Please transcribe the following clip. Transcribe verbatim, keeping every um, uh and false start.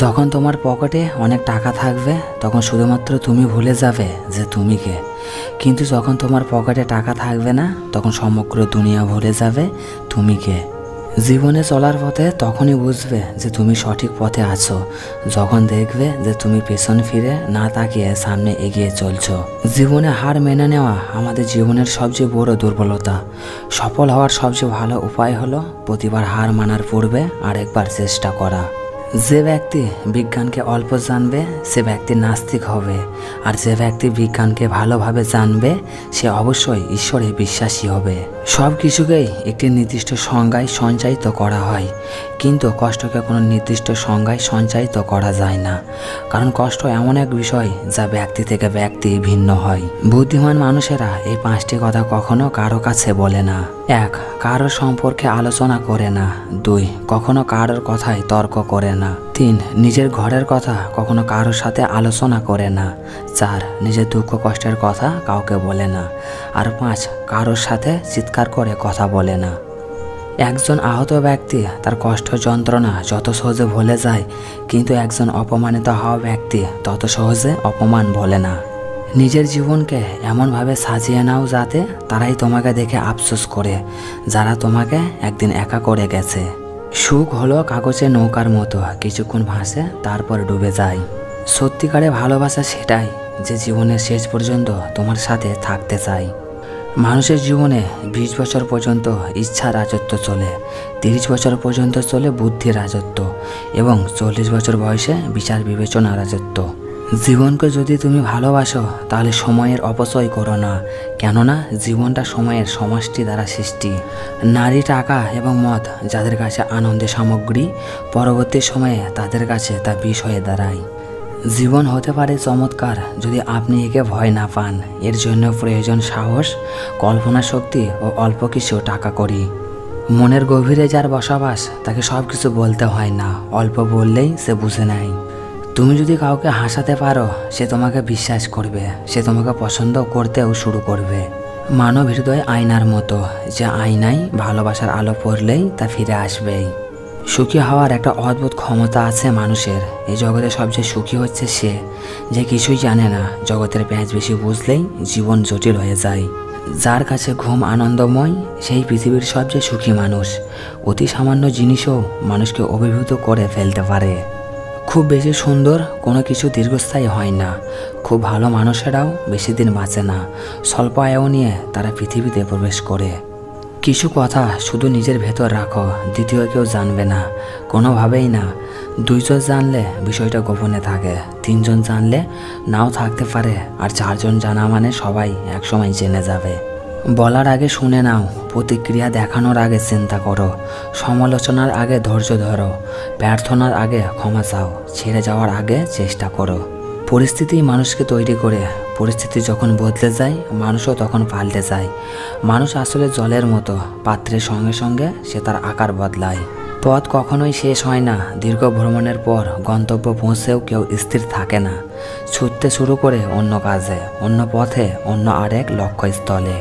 যখন তোমার পকেটে অনেক টাকা থাকবে তখন শুধুমাত্র তুমি ভুলে যাবে যে তুমি কে, কিন্তু যখন তোমার পকেটে টাকা থাকবে না তখন সমগ্র দুনিয়া ভুলে যাবে তুমি কে। জীবনে চলার পথে তখনই বুঝবে যে তুমি সঠিক পথে আছো যখন দেখবে যে তুমি পেছন ফিরে না তাকিয়ে সামনে এগিয়ে চলছো। জীবনে হার মেনে নেওয়া আমাদের জীবনের সবচেয়ে বড় দুর্বলতা। সফল হওয়ার সবচেয়ে ভালো উপায় হলো প্রতিবার হার মানার পূর্বে আরেকবার চেষ্টা করা। যে ব্যক্তি বিজ্ঞানকে অল্প জানবে সে ব্যক্তি নাস্তিক হবে, আর যে ব্যক্তি বিজ্ঞানকে ভালোভাবে জানবে সে অবশ্যই ঈশ্বরে বিশ্বাসী হবে। সব কিছুকেই একটি নির্দিষ্ট সংজ্ঞায় সঞ্চায়িত করা হয়, কিন্তু কষ্টকে কোনো নির্দিষ্ট সংজ্ঞায় সঞ্চায়িত করা যায় না, কারণ কষ্ট এমন এক বিষয় যা ব্যক্তি থেকে ব্যক্তি ভিন্ন হয়। বুদ্ধিমান মানুষেরা এই পাঁচটি কথা কখনো কারো কাছে বলে না। এক, কারোর সম্পর্কে আলোচনা করে না। দুই, কখনো কারোর কথায় তর্ক করে না। তিন, নিজের ঘরের কথা কখনো কারোর সাথে আলোচনা করে না। চার, নিজের দুঃখ কষ্টের কথা কাউকে বলে না। আর পাঁচ, কারোর সাথে চিৎকার করে কথা বলে না। একজন আহত ব্যক্তি তার কষ্ট যন্ত্রণা যত সহজে ভুলে যায়, কিন্তু একজন অপমানিত হওয়া ব্যক্তি তত সহজে অপমান ভোলে না। নিজের জীবনকে এমনভাবে সাজিয়ে নাও যাতে তারাই তোমাকে দেখে আফসোস করে যারা তোমাকে একদিন একা করে গেছে। সুখ হলো কাগজে নৌকার মতো, কিছুক্ষণ ভাসে তারপর ডুবে যায়। সত্যিকারে ভালোবাসা সেটাই যে জীবনের শেষ পর্যন্ত তোমার সাথে থাকতে চায়। মানুষের জীবনে বিশ বছর পর্যন্ত ইচ্ছা রাজত্ব চলে, তিরিশ বছর পর্যন্ত চলে বুদ্ধি রাজত্ব, এবং চল্লিশ বছর বয়সে বিচার বিবেচনা রাজত্ব। জীবনকে যদি তুমি ভালোবাসো তাহলে সময়ের অপচয় করো না, কেননা জীবনটা সময়ের সমষ্টি দ্বারা সৃষ্টি। নারী, টাকা এবং মদ যাদের কাছে আনন্দের সামগ্রী, পরবর্তী সময়ে তাদের কাছে তা বিষ হয়ে দাঁড়ায়। জীবন হতে পারে চমৎকার যদি আপনি একে ভয় না পান। এর জন্য প্রয়োজন সাহস, কল্পনা শক্তি ও অল্প কিছু টাকা করি। মনের গভীরে যার বসবাস তাকে সব কিছু বলতে হয় না, অল্প বললেই সে বুঝে নেয়। তুমি যদি কাউকে হাসাতে পারো সে তোমাকে বিশ্বাস করবে, সে তোমাকে পছন্দ করতেও শুরু করবে। মানব হৃদয় আয়নার মতো, যে আয়নায় ভালোবাসার আলো পড়লেই তা ফিরে আসবেই। সুখী হওয়ার একটা অদ্ভুত ক্ষমতা আছে মানুষের। এই জগতে সবচেয়ে সুখী হচ্ছে সে যে কিছুই জানে না। জগতের প্যাঁচ বেশি বুঝলেই জীবন জটিল হয়ে যায়। যার কাছে ঘুম আনন্দময় সেই পৃথিবীর সবচেয়ে সুখী মানুষ। অতি সামান্য জিনিসও মানুষকে অভিভূত করে ফেলতে পারে। খুব বেশি সুন্দর কোনো কিছু দীর্ঘস্থায়ী হয় না, খুব ভালো মানুষেরাও বেশি দিন বাঁচে না। স্বল্প আয়ও নিয়ে তারা পৃথিবীতে প্রবেশ করে। কিছু কথা শুধু নিজের ভেতর রাখো, দ্বিতীয় কেউ জানবে না, কোনোভাবেই না। দুইজন জানলে বিষয়টা গোপনে থাকে, তিনজন জানলে নাও থাকতে পারে, আর চারজন জানা মানে সবাই একসময় জেনে যাবে। বলার আগে শুনে নাও, প্রতিক্রিয়া দেখানোর আগে চিন্তা করো, সমালোচনার আগে ধৈর্য ধরো, প্রার্থনার আগে ক্ষমা চাও, ছেড়ে যাওয়ার আগে চেষ্টা করো। পরিস্থিতি মানুষকে তৈরি করে, পরিস্থিতি যখন বদলে যায় মানুষও তখন পাল্টে যায়। মানুষ আসলে জলের মতো, পাত্রের সঙ্গে সঙ্গে সে তার আকার বদলায়। পথ কখনোই শেষ হয় না। দীর্ঘ ভ্রমণের পর গন্তব্য পৌঁছেও কেউ স্থির থাকে না, ছুটতে শুরু করে অন্য কাজে, অন্য পথে, অন্য আরেক লক্ষ্যস্থলে।